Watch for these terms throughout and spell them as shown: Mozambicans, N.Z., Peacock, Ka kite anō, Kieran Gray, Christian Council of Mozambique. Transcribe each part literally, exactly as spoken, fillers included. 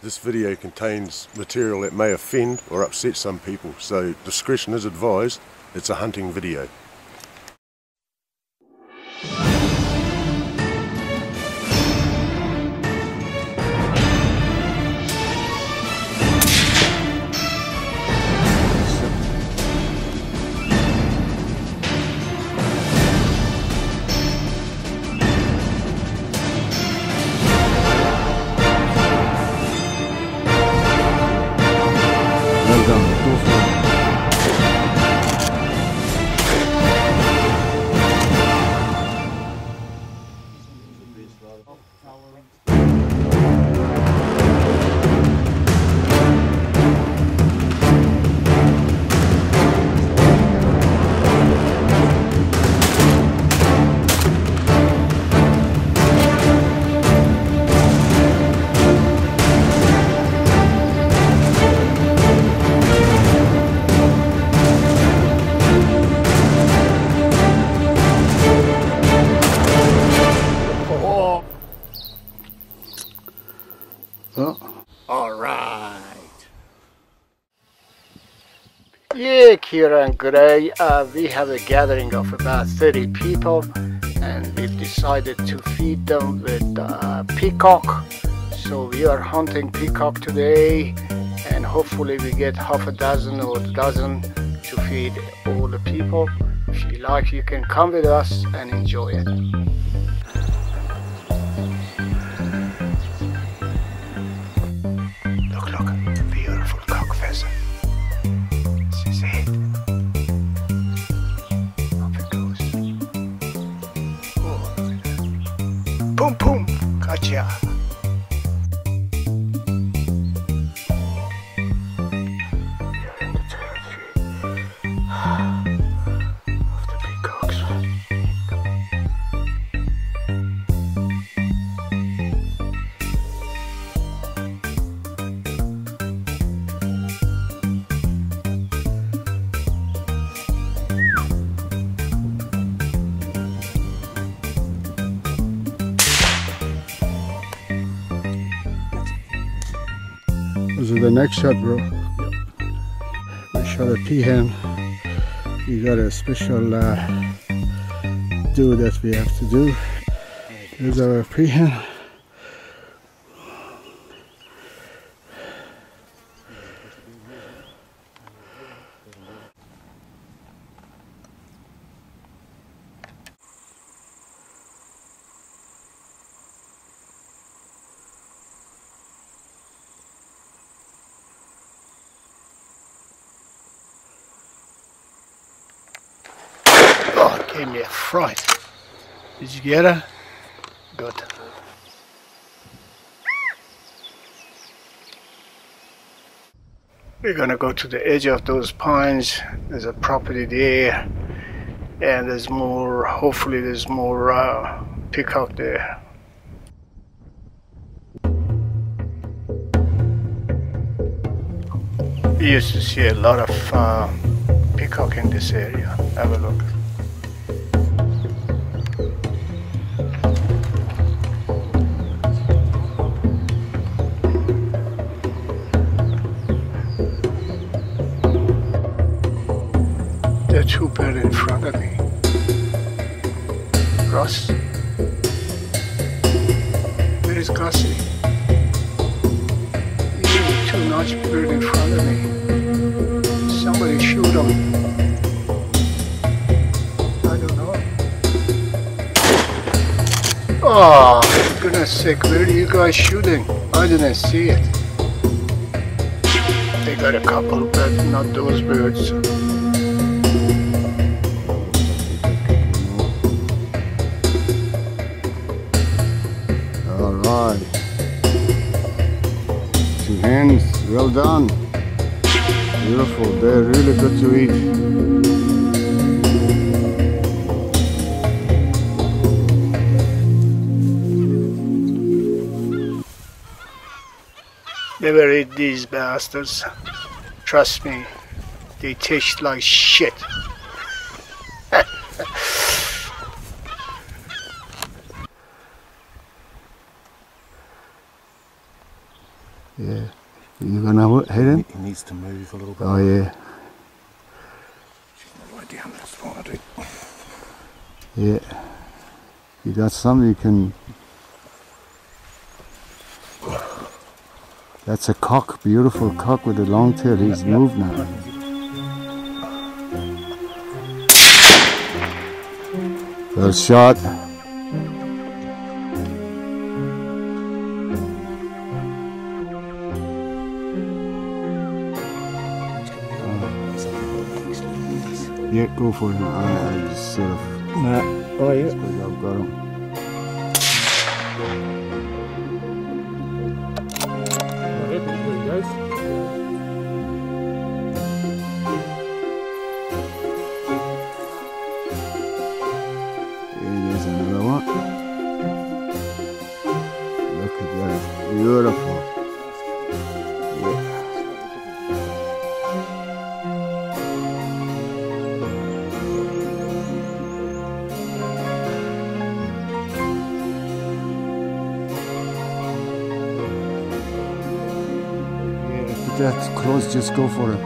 This video contains material that may offend or upset some people, so discretion is advised. It's a hunting video. Yeah, Kieran Gray, uh, we have a gathering of about thirty people and we've decided to feed them with uh, peacock. So we are hunting peacock today and hopefully we get half a dozen or a dozen to feed all the people. If you like, you can come with us and enjoy it. Boom, boom, gotcha. This is the next shot, bro. Yep. We shot a peahen. We got a special uh, do that we have to do. Here's our peahen. Gave me a fright. Did you get her? Good. We're gonna go to the edge of those pines. There's a property there, and there's more. Hopefully, there's more uh, peacock there. We used to see a lot of uh, peacock in this area. Have a look. There are two birds in front of me. Ross? Where is Gussie? There's two large birds in front of me. Somebody shoot them. I don't know. Oh, for goodness sake, where are you guys shooting? I didn't see it. They got a couple, but not those birds. Hands, well done. Beautiful, they're really good to eat. Never eat these bastards. Trust me, they taste like shit. Yeah. You got another head in? He needs to move a little bit. Oh yeah. She's right down, that's what I do. Yeah. If that's something you can... That's a cock, beautiful cock with a long tail. He's yep, moved now. Yep. Well shot. Yeah, go for him. I, I just sort of. Nah. Oh, yeah. I've got him. There he goes. Yeah, there's another one. Look at that. Beautiful. That's close, just go for it.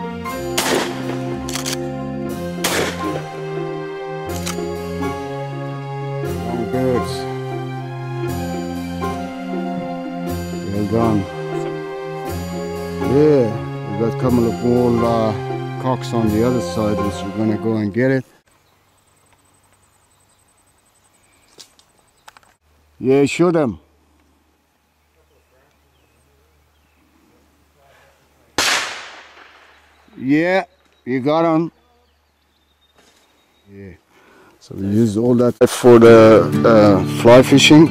Long birds. They're gone. Yeah, we've got a couple of more uh, cocks on the other side, so we're gonna go and get it. Yeah, shoot them. Yeah, you got him. Yeah. So we used all that for the uh, fly fishing.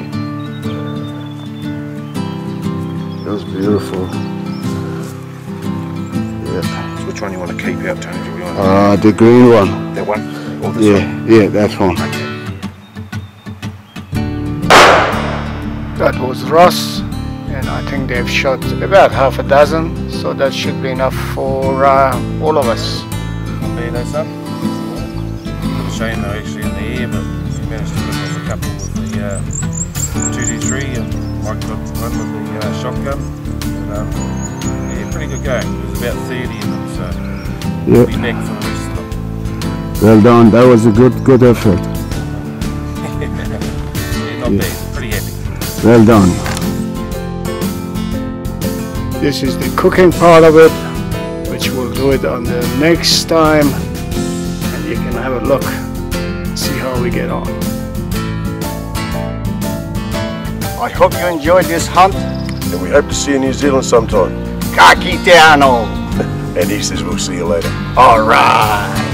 It was beautiful. Yeah. So which one you want to keep out, Tony? Uh, the green one. That one? Or this yeah, one? Yeah, that one. Okay. That was Ross. And I think they've shot about half a dozen, so that should be enough for uh, all of us. There you go, son. Shame they're actually in the air, but we managed to put up a couple with the uh, two D three and Mike got one with the uh, shotgun. And, um, yeah, pretty good game. There was about thirty of them, so we'll be back for the rest of them. Well done, that was a good, good effort. Yeah, not yeah. bad, pretty happy. Well done. This is the cooking part of it, which we'll do it on the next time, and you can have a look, see how we get on. I hope you enjoyed this hunt. And we hope to see you in New Zealand sometime. Ka kite anō. And he says we'll see you later. Alright.